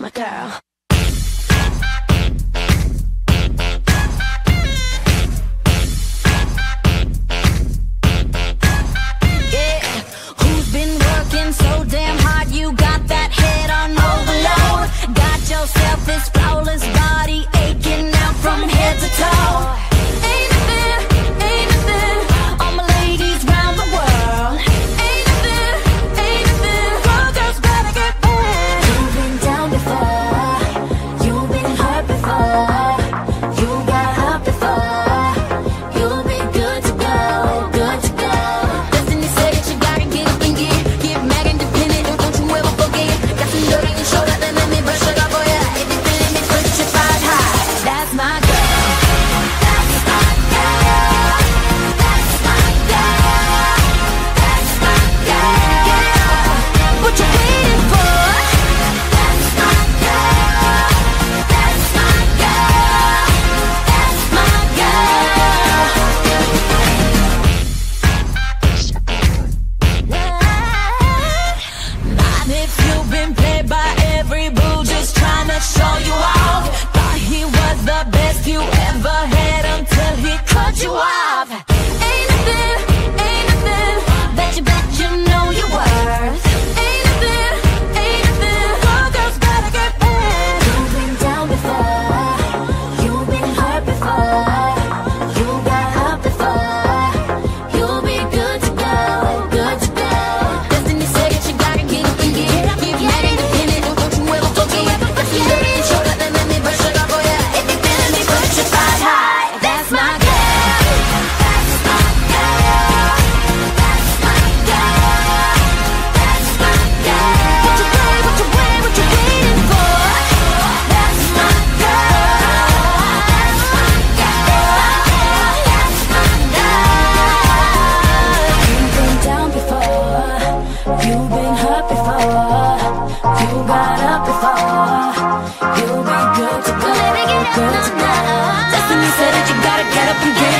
that's my girl. So damn hard, you got that head on overload. Got yourself this flawless body aching out from head to toe. Ain't it fair, all my ladies round the world. Ain't it fair, girl, girls better get bad. You've been down before, you've been hurt before, you got hurt before, you'll be good to go, good to go. Destiny said that you gotta get up and get mad.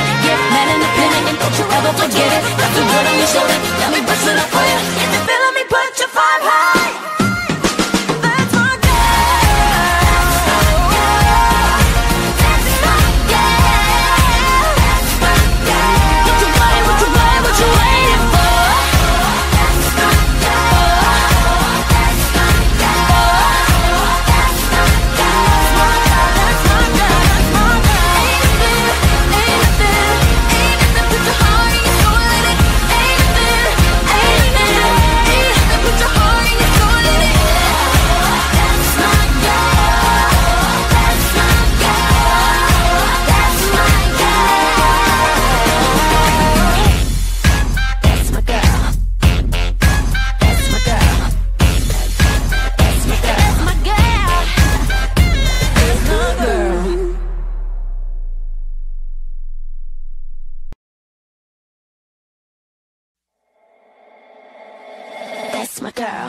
My girl.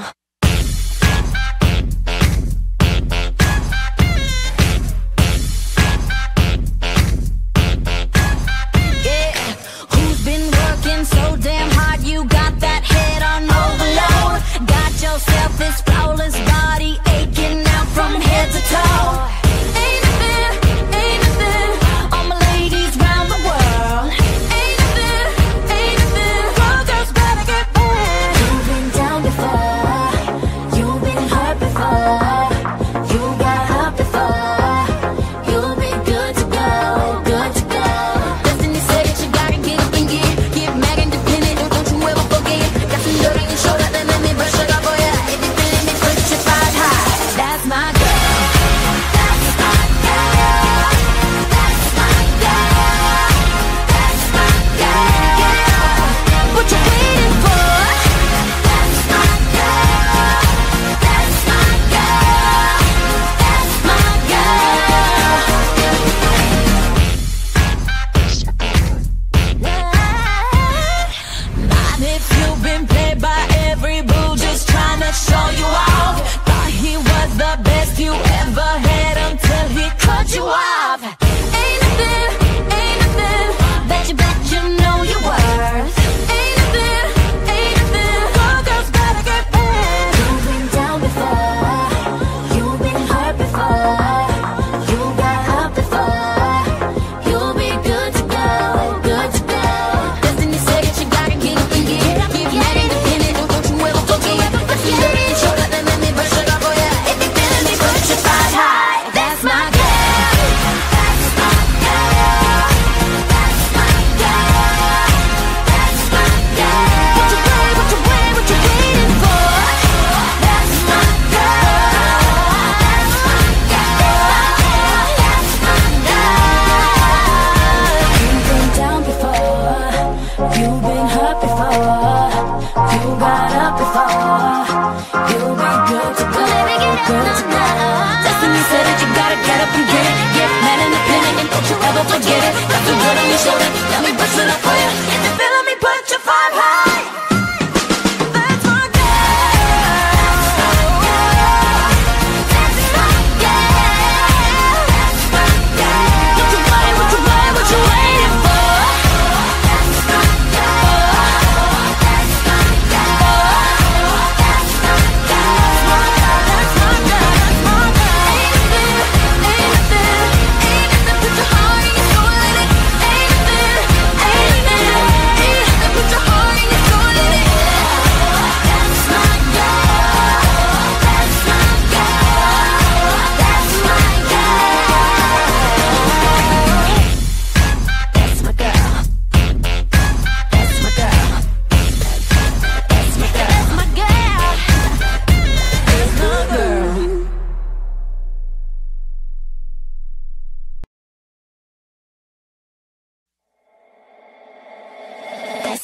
Yeah. Who's been working so damn hard? You got that head on overload. Got yourself this flawless body aching out from head to toe. You've been down before,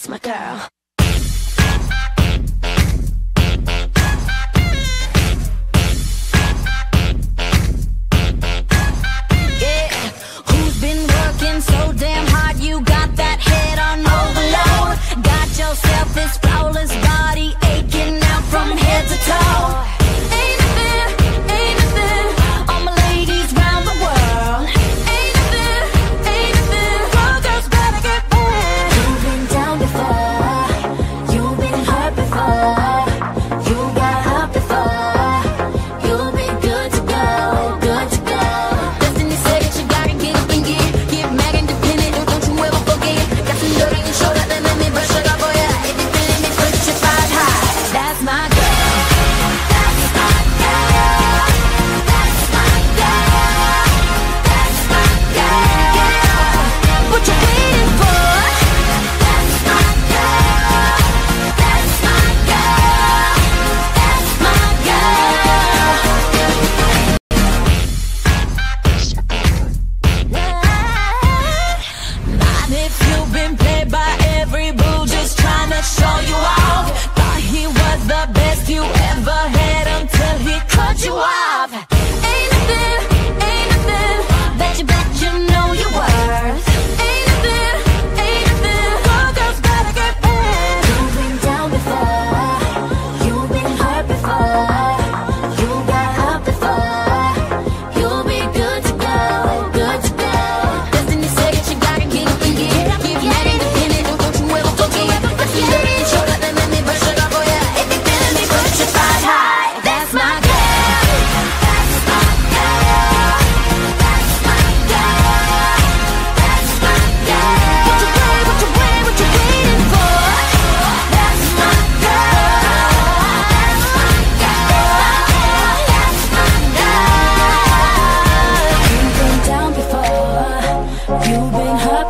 My girl.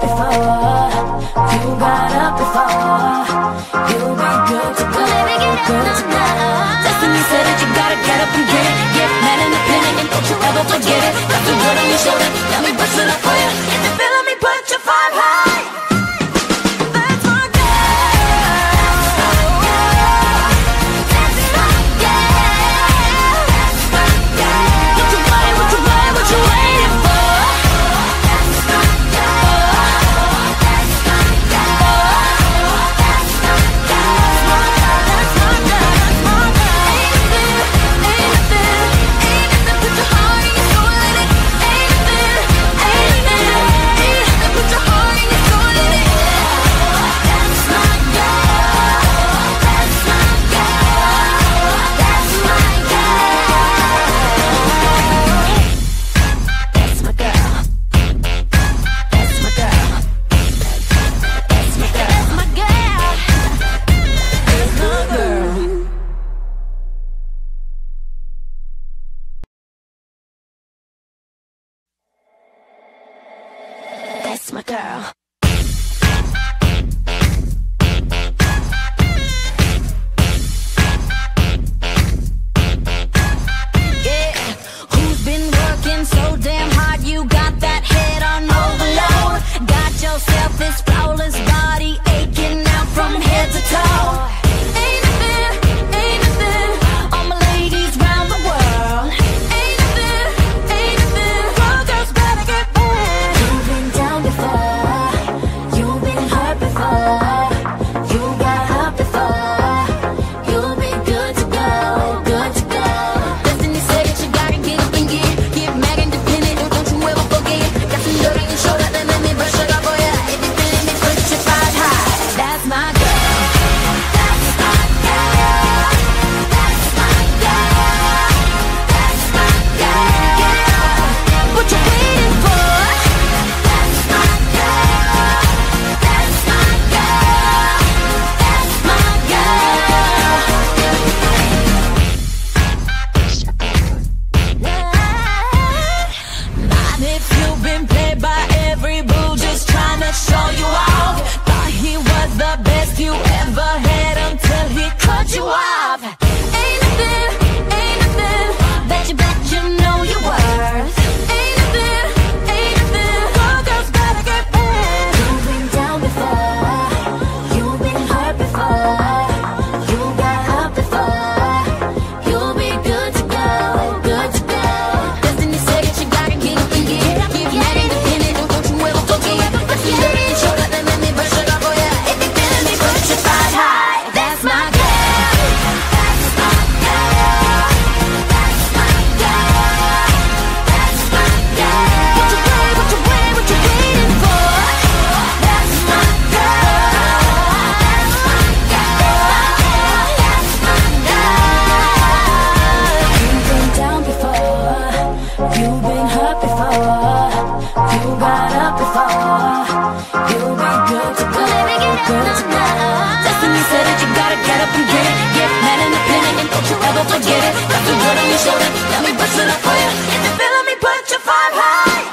Before shoulder. Let me push it up for you. If you feel me, put your five high.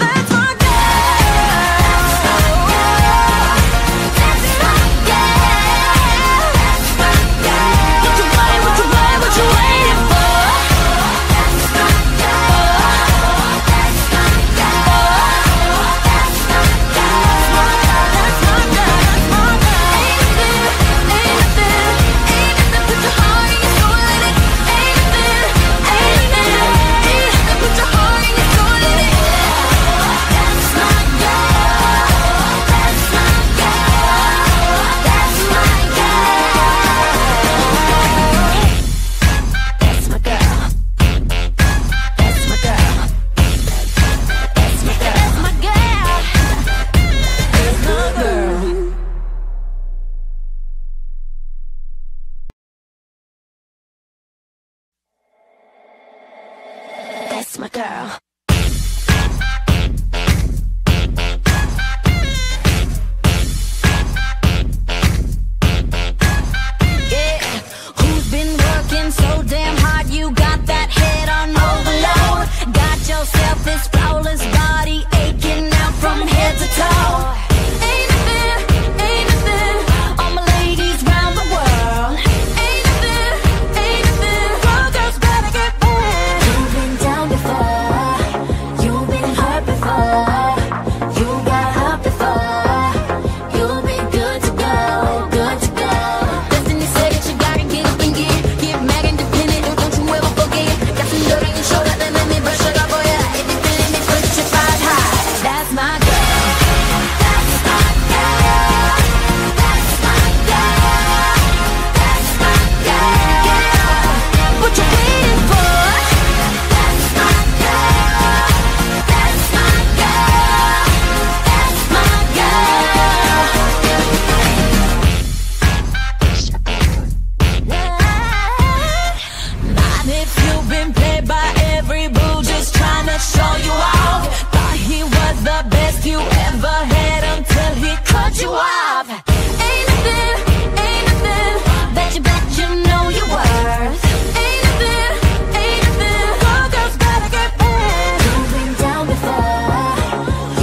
That's what girl. What you waiting for? That's my girl. That's my girl. That's my girl. That's my girl. That's my girl. Ain't nothing. Put your heart in your soul in it. Ain't nothing. Put your heart in your soul in it. That's my girl. That's my girl. That's my girl. That's my girl. That's my girl. That's my girl. That's my girl. That's my girl. That's my girl. Yeah, who's been working so damn hard? You got that head on overload. Got yourself this flawless body aching out from head to toe. Ain't nothing. All my ladies round the world. Ain't nothing. Road girls better get paid. You've been down before. You've been hurt before. You got hurt before. You'll be good to go. Good to go. Destiny said that you gotta get up and get mad and dependent. And don't you ever forget. Got some dirt in your shoulder, then let me brush it off for ya. If you feeling me, put your five high. That's my girl. That's my girl. That's my girl. That's my girl. What you waiting for? That's my girl. That's my girl. That's my girl. Not if you've been played by every boo, just trying to show you off. Thought he was the best you ever had until he cut you off. Ain't nothing that you know your worth. Ain't nothing. All girls better get paid. You've been down before.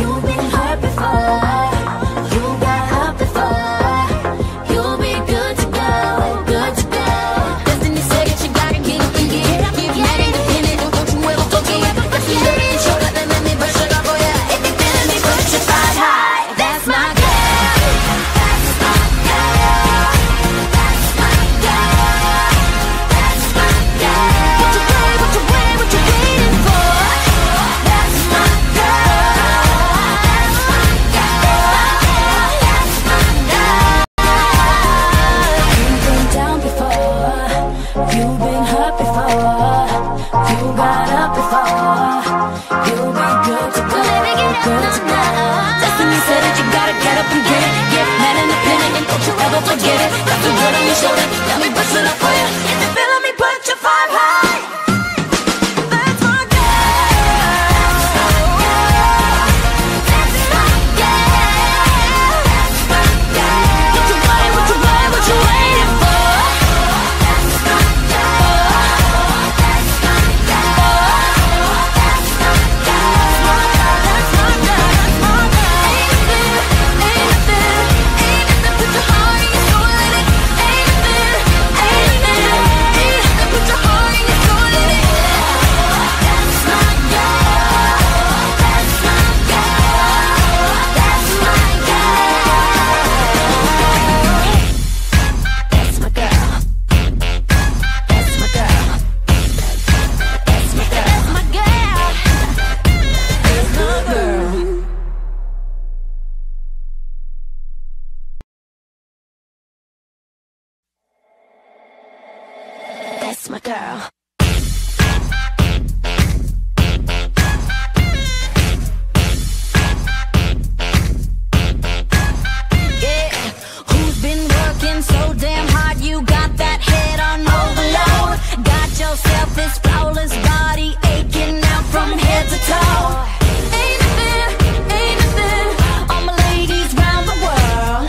You've been hurt before. You got hurt before. You'll be good to go. Good to go. Destiny said that you gotta get up and get mad and dependent. Don't you ever forget. Got some dirt in your shoulder, then let me brush it off for ya. If you feeling me, put your five high. That's my girl. That's my girl. That's my girl. That's my girl. What you waiting for? That's my girl. That's my girl. That's my girl. You've been down before. You've been hurt before. You got up before. You'll be good to go. Good to go. Destiny said that you gotta get up and get mad and dependent, and don't you ever forget it. Got some dirt on your shoulder, let me brush it up for ya. If you feeling me, put your five high. That's my girl. That's my girl. That's my girl. What you waiting for? That's my girl. That's my girl. That's my girl. That's my girl. That's my girl. Ain't nothing. Put your heart in your soul in it. Ain't nothing. Put your heart in your soul in it. That's my girl. That's my girl. That's my girl. That's my girl. That's my girl. That's my girl. That's my girl. That's my girl. That's my girl. Yeah, who's been working so damn hard? You got that head on overload. Got yourself this flawless body aching out from head to toe. Ain't nothing. All my ladies round the world.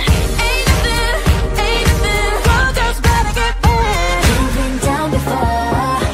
Ain't nothing. Road girls better get paid. You've been down before.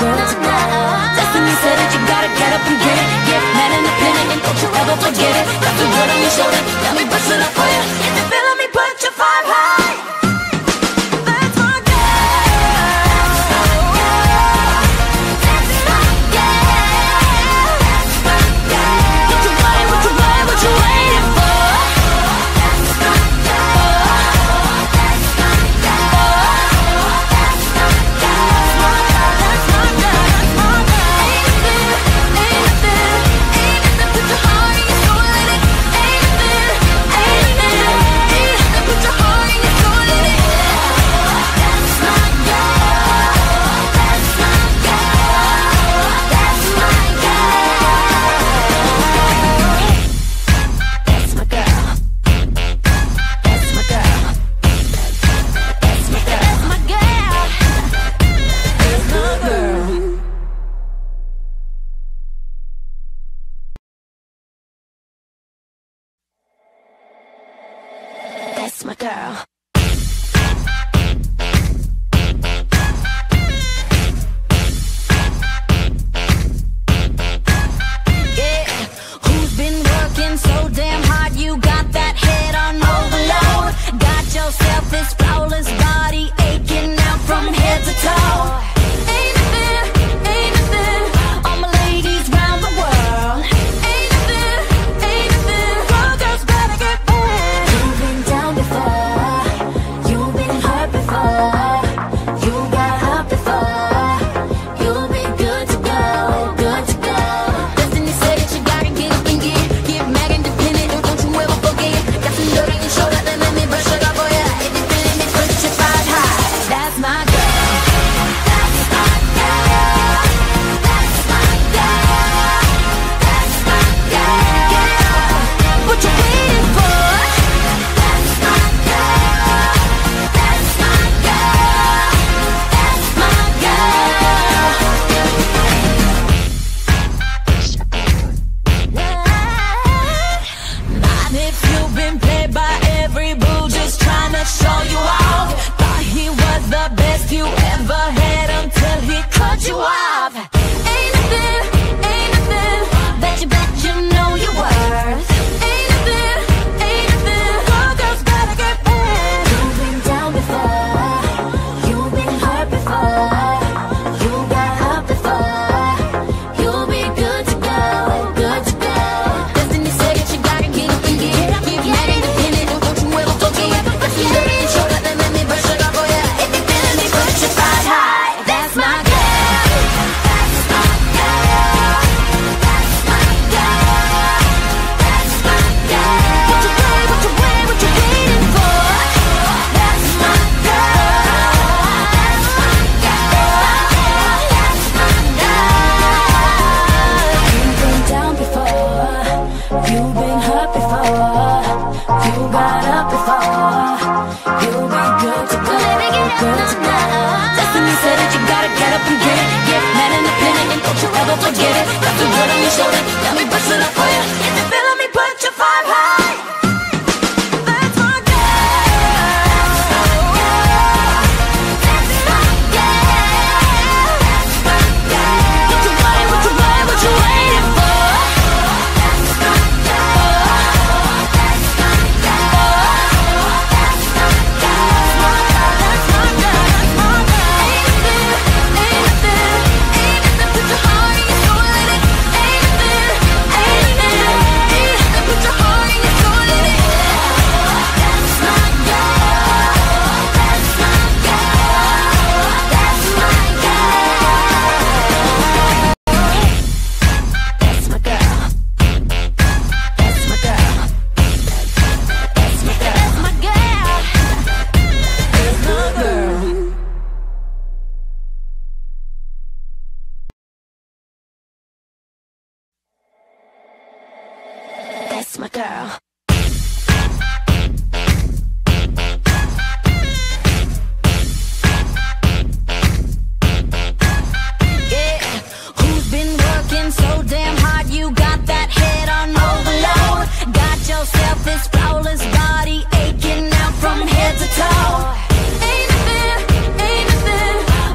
girl tonight. Destiny said that you gotta get up and get it. Get mad and independent, and don't you ever forget it. Got the girl on your shoulder, got me busting up for you. If you feelin' me, put your five high.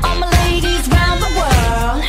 All my ladies round the world,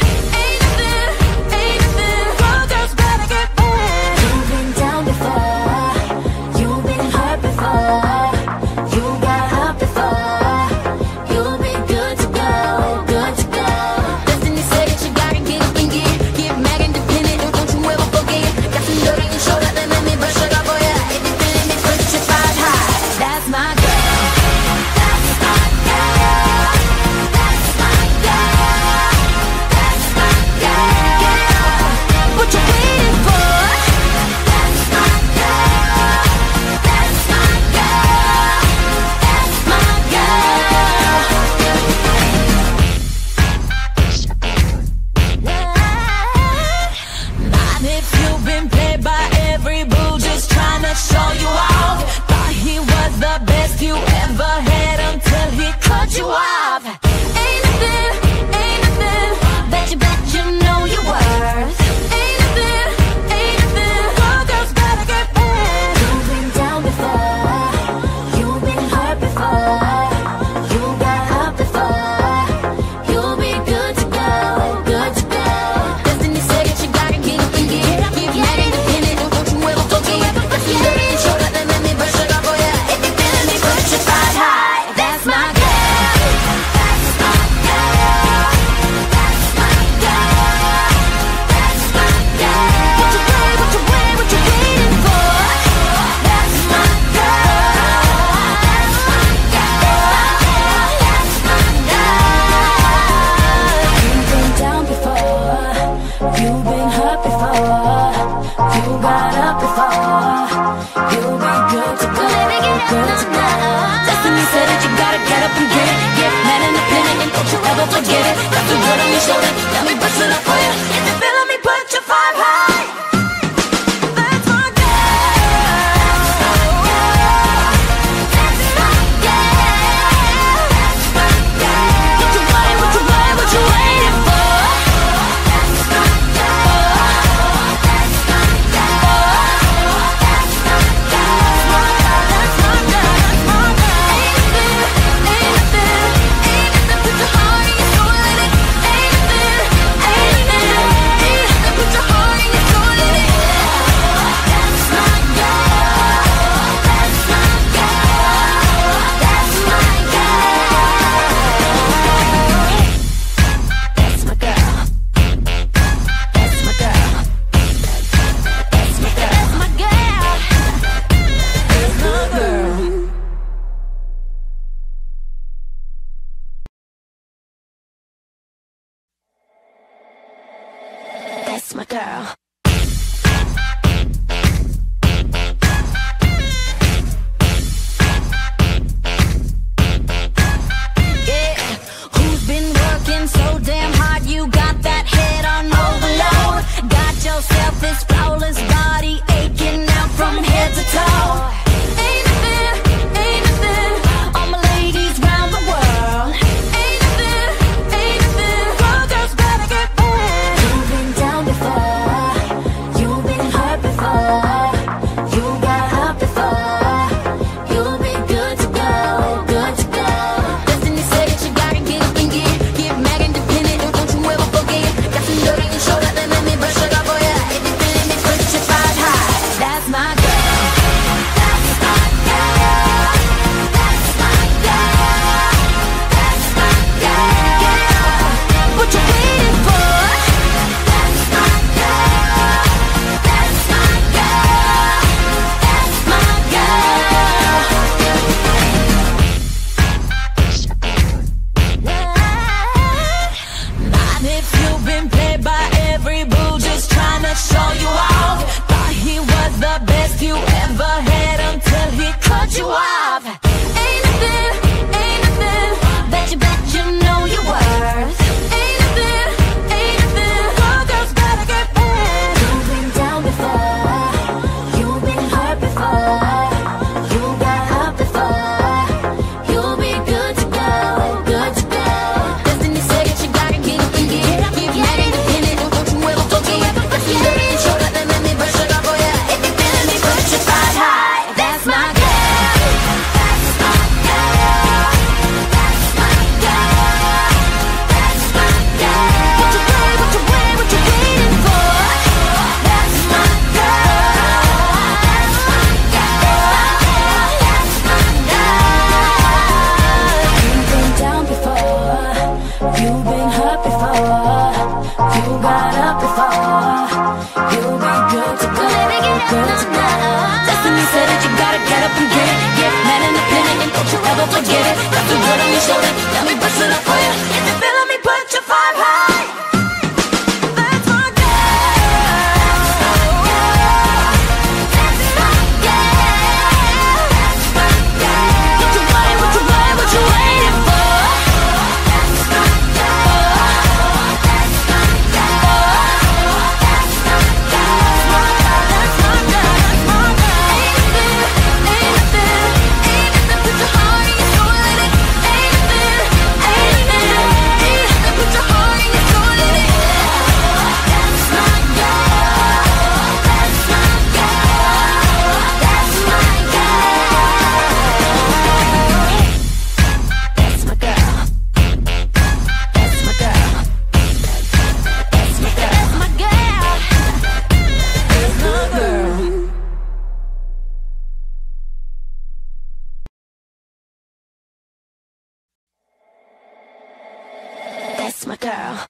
That's my girl.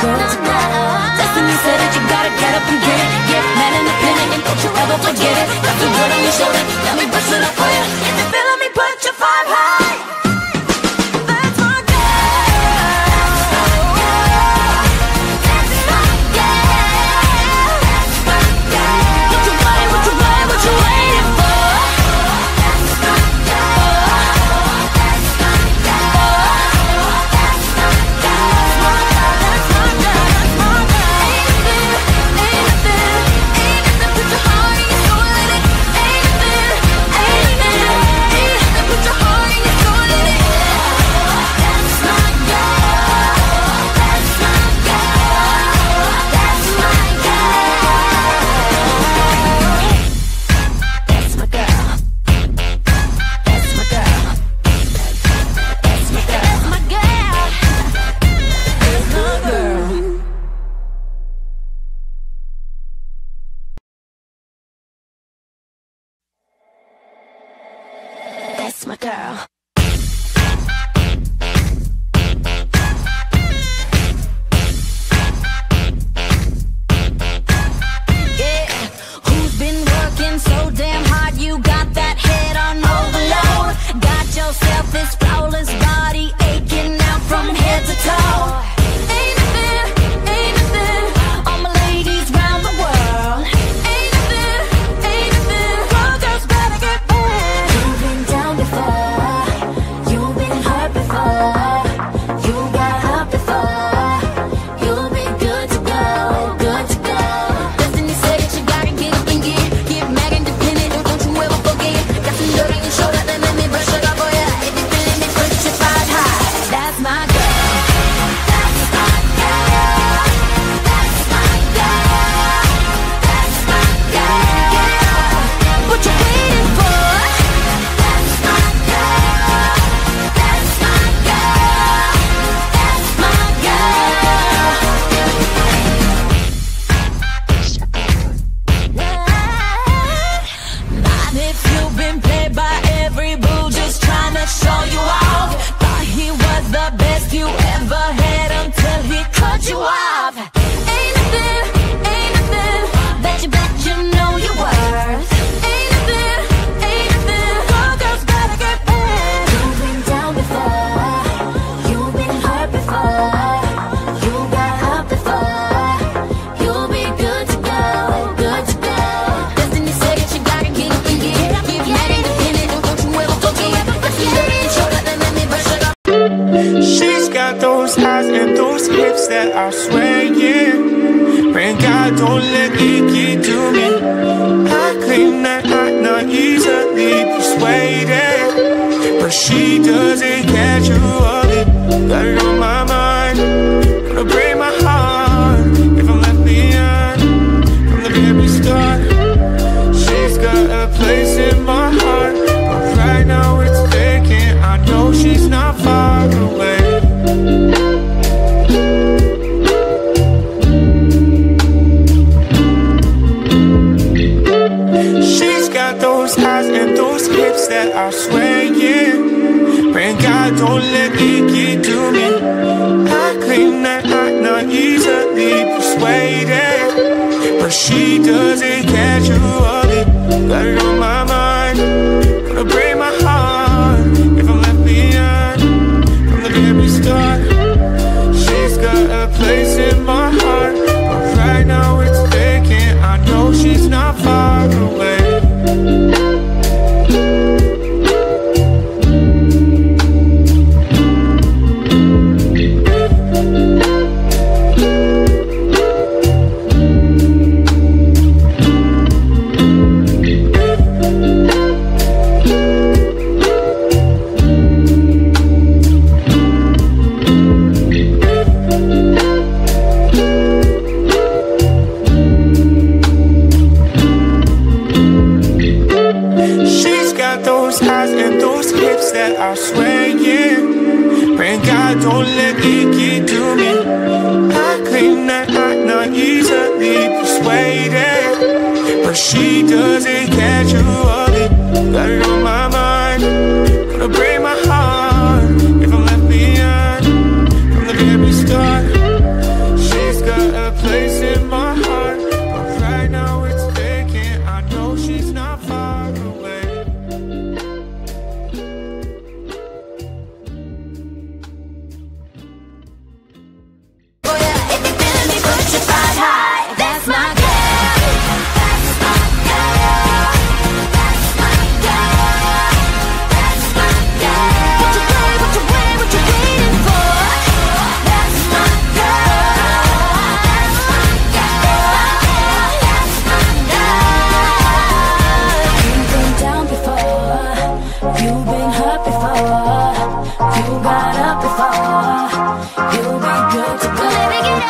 girls now. Destiny said that you gotta get up and get it. Get mad in the minute and don't you ever forget it. Got the word on your shoulder, let me bust it up for you. If you feel me, put your five high.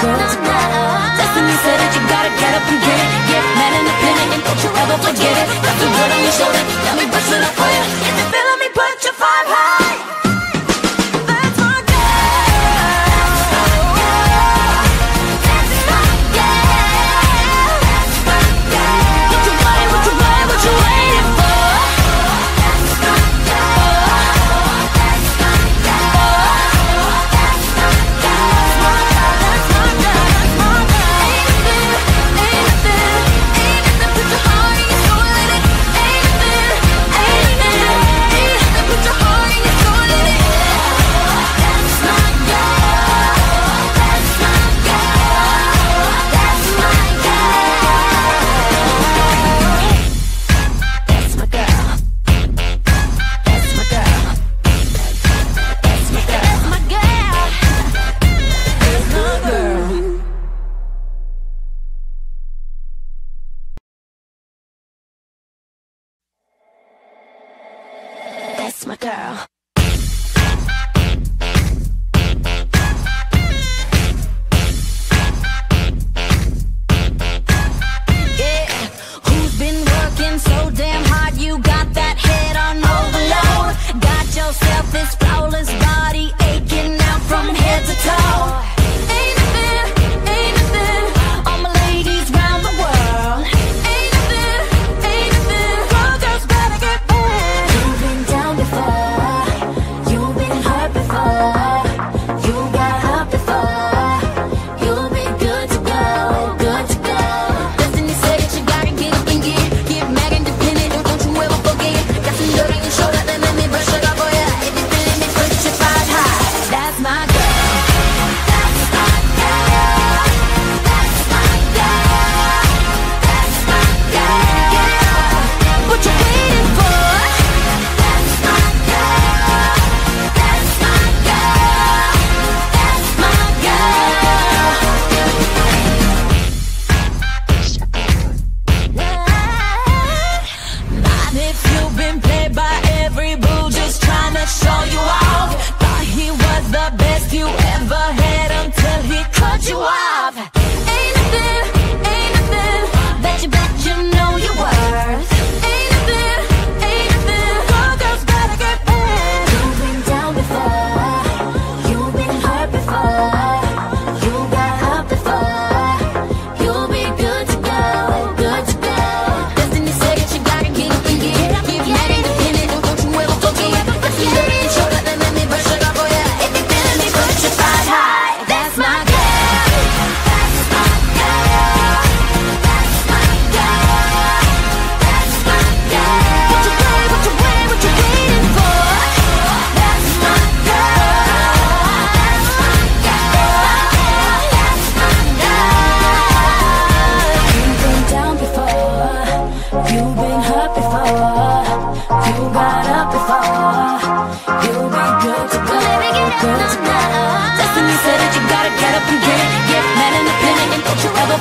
girls matter. Destiny said that you gotta get up and get it. Get mad in the minute and don't you ever forget it. Got the word on your shoulder, let me bust it up for you.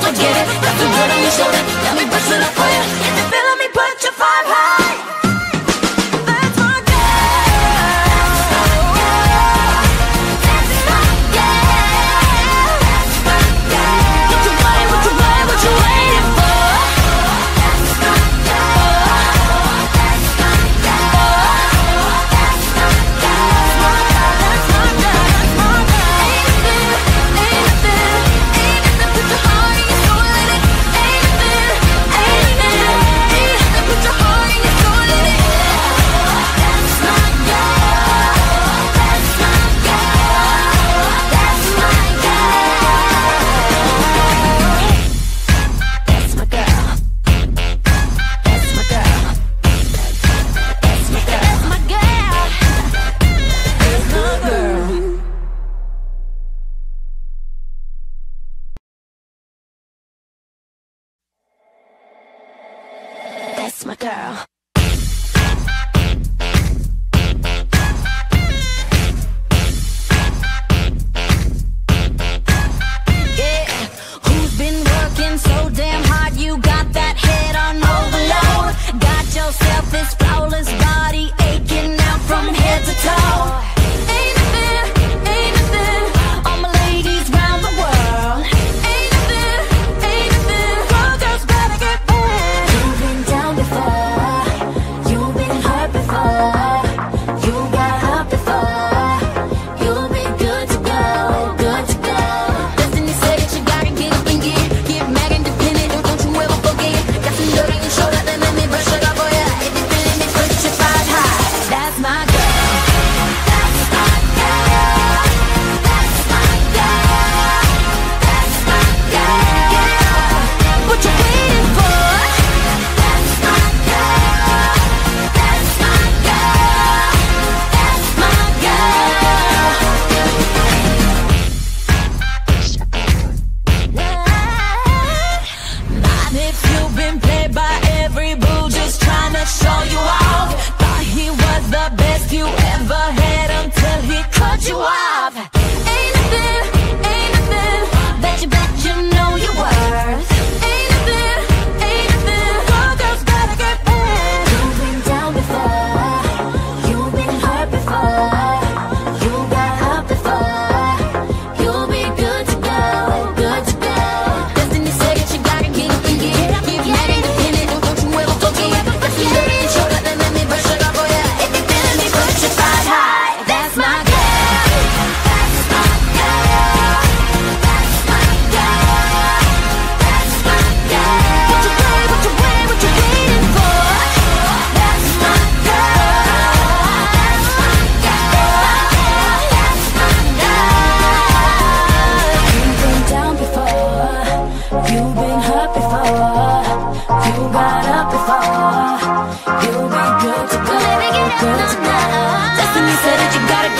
Get the feeling, let me put your vibe high. Ain't a thing, on my ladies round the world.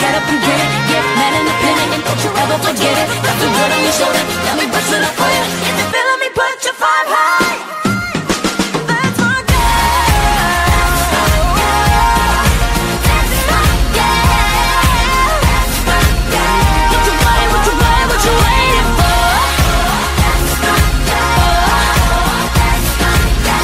get up and get it, get mad in a minute, and don't you ever forget it. Got the dirt on your shoulder, got me bustin' up for you. If you feelin' me, put your five high. Let's rock out, let's rock out, let's rock out. What you want, what you want, what you waiting for? Let's rock out, let's rock out, let's rock out.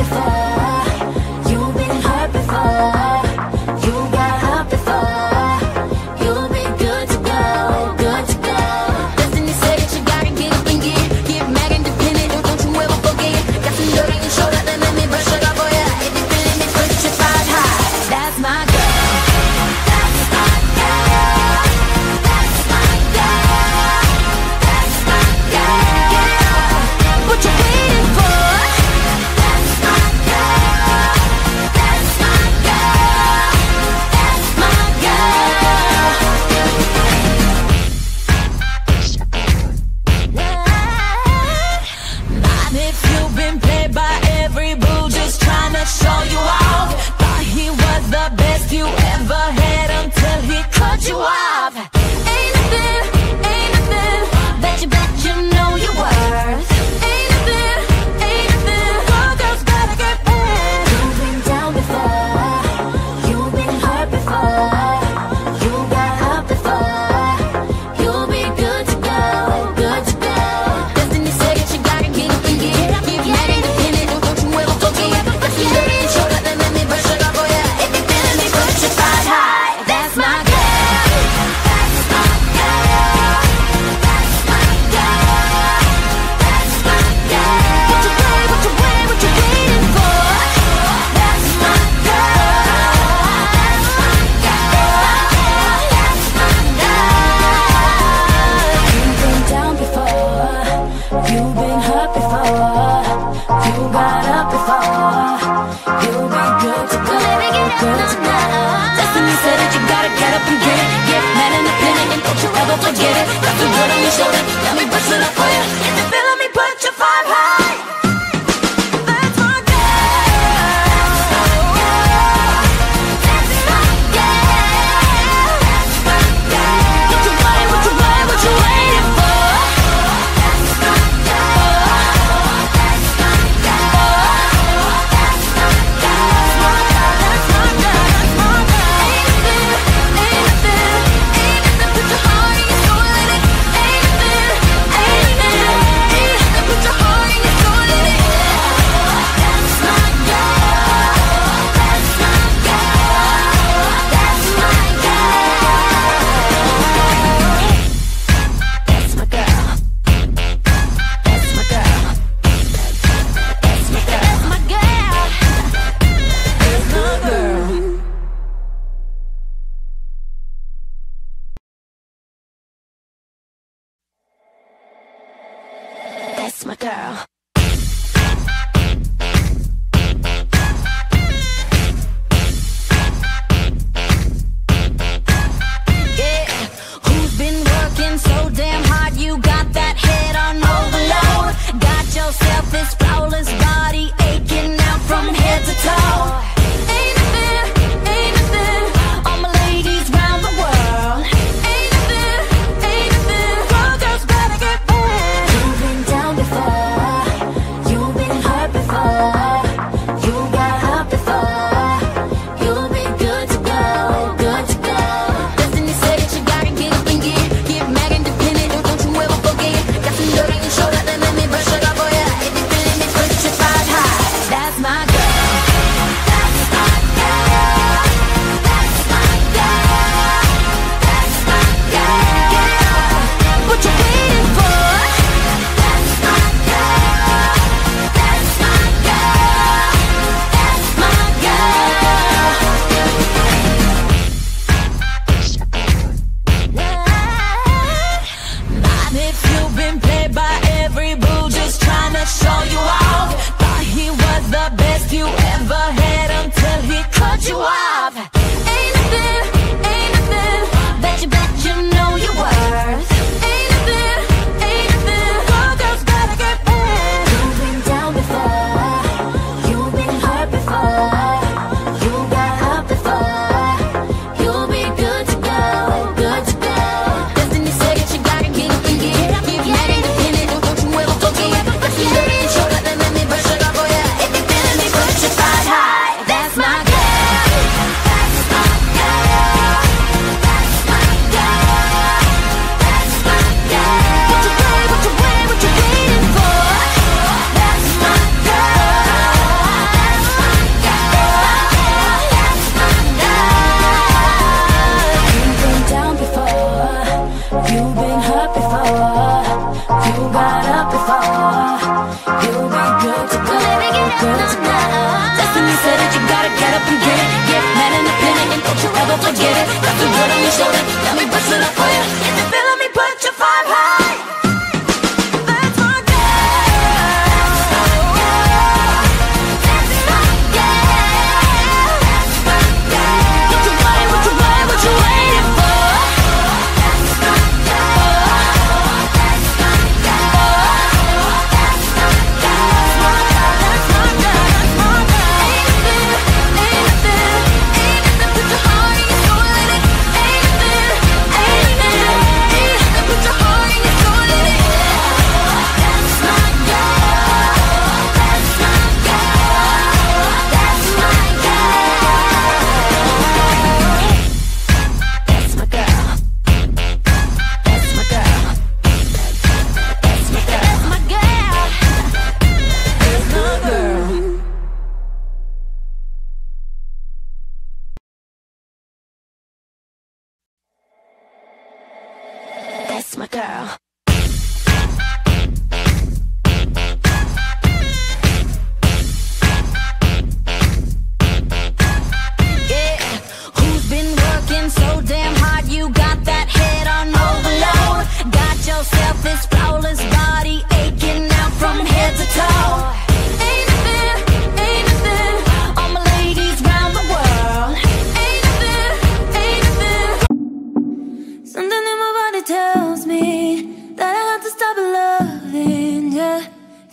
Before up and get it. Get mad in the pinning and don't you ever forget it. Got the girl on your shoulder, let me bust it up for you. Hit the bill, let me put your five high. That's my girl. That's my girl. That's my girl. What you want, what you want, what you waiting for? That's my girl. That's my girl. That's my girl. My girl.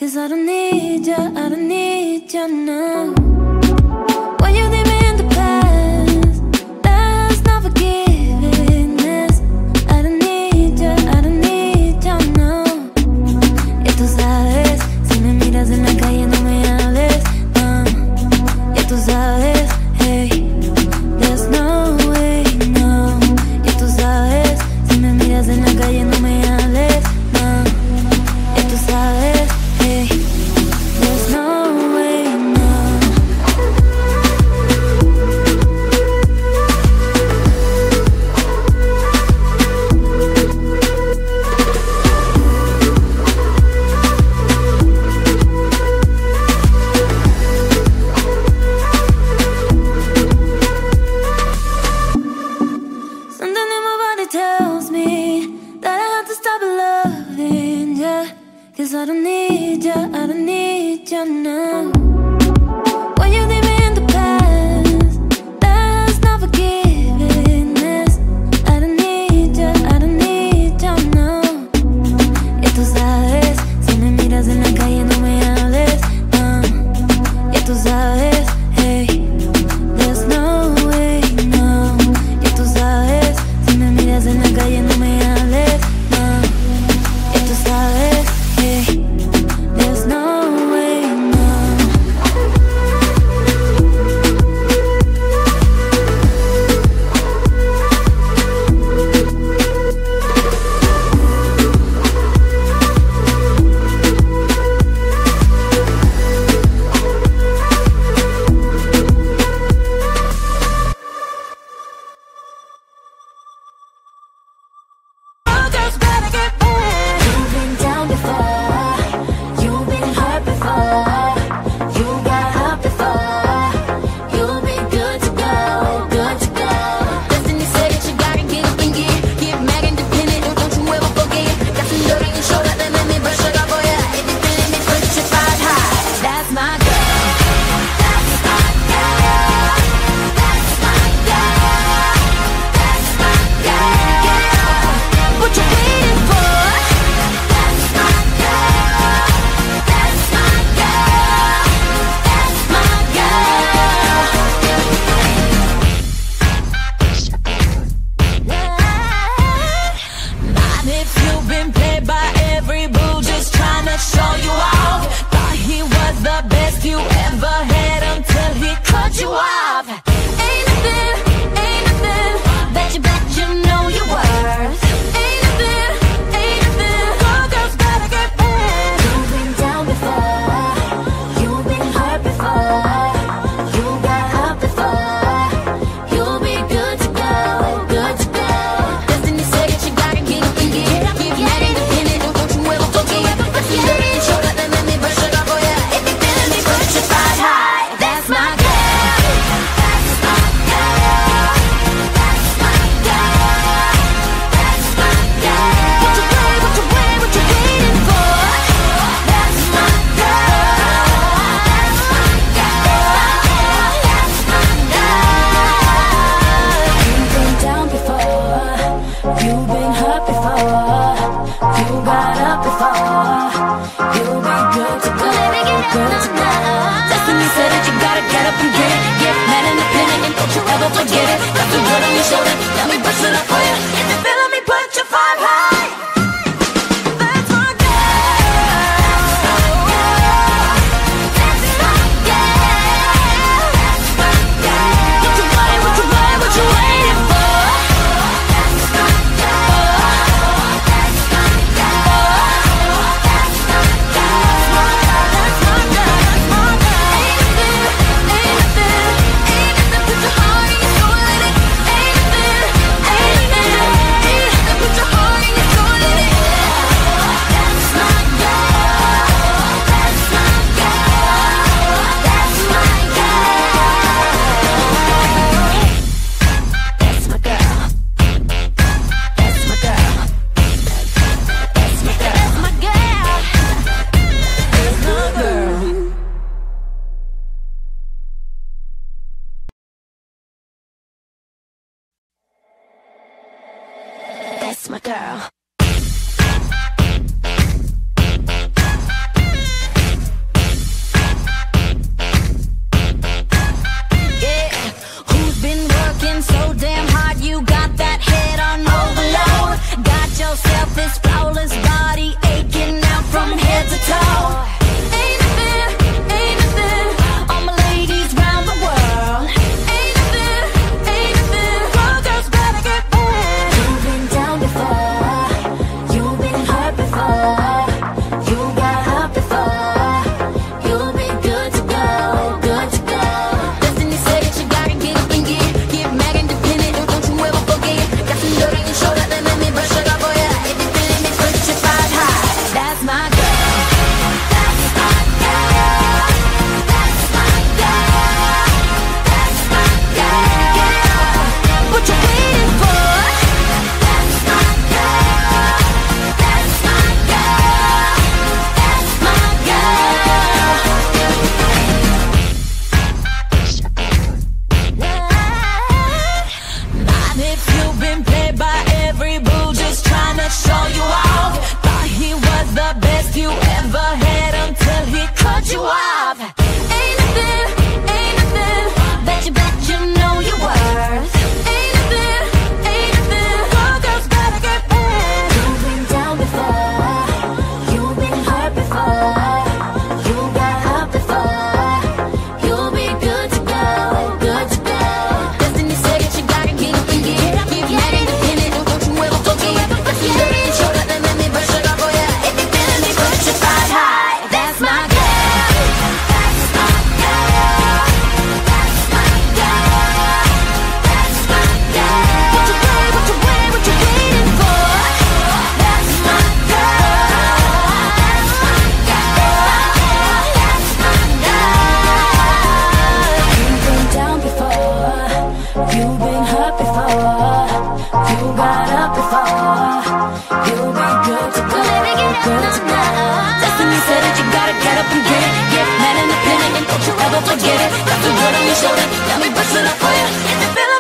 'Cause I don't need ya, I don't need ya now. When you leave me in the past, that's not forgiveness. I don't need ya, I don't need ya now. Ya tú sabes, si me miras en la calle no me hables, ya tú sabes, hey, there's no way, no. Ya tú sabes, si me miras en la calle no me hables, ya tú sabes. I don't need ya, I don't need ya now. When you leave me in the past, that's not forgiveness. I don't need ya, I don't need ya now. Ya tú sabes, si me miras en la calle no me hables, no. Ya tú sabes, hey, there's no way, no. Ya tú sabes, si me miras en la calle no me hables, no. Ya tú sabes. Don't you know? Destiny said that you gotta get up and get it. Get mad in the panic and don't you ever forget it. Got the blood on your shoulder, got me busting up for you.